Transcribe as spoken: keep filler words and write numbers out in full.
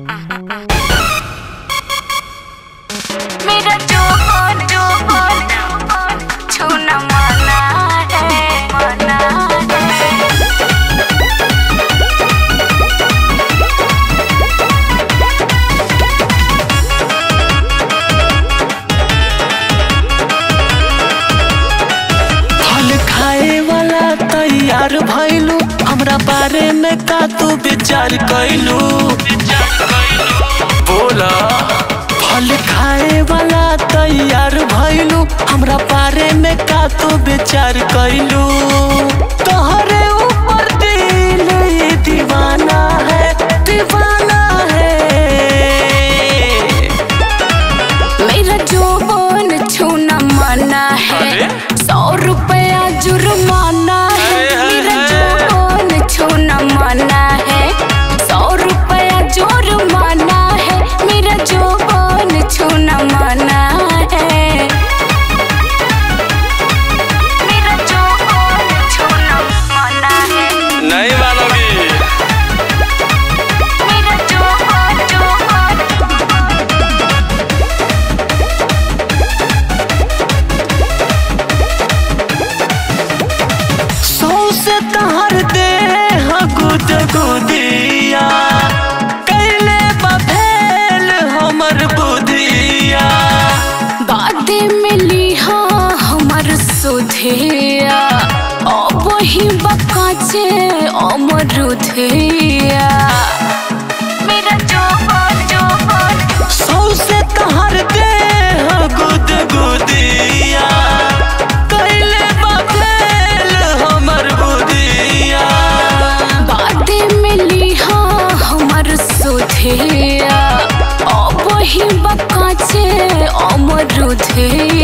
मेरा जोबान जोबान छूना माना है, माना है। फल खाए वाला तैयार भइलू, हमरा बारे में का तू विचार कइलू? बोला फल खाए वाला तैयार भइलू, हमरा बारे में का तू विचार कइलू? तोहरे ऊपर दिल ये दीवाना है, दीवाना है। मेरा जोबान छूना माना है, सौ रुपया जुर्माना है। मेरा जोबान छूना माना है, सौ रुपया जुर्माना है। मेरा जोबान छूना माना है, मेरा जोबान छूना माना है। नहीं मानोगी? मेरा जोबान जोबान सौ से तहर दे गुद गुदिया कैले बफेल हमर मिली। हाँ हमार सुधिया वही बकाचे अमरुधिया। मेरा जोबान जोबान सौ से तहर दे गुद गुदिया कैले बफेल हमर बुधिया। बातें मिली हाँ हमार सुधिया वही बकाचे अमरुधिया।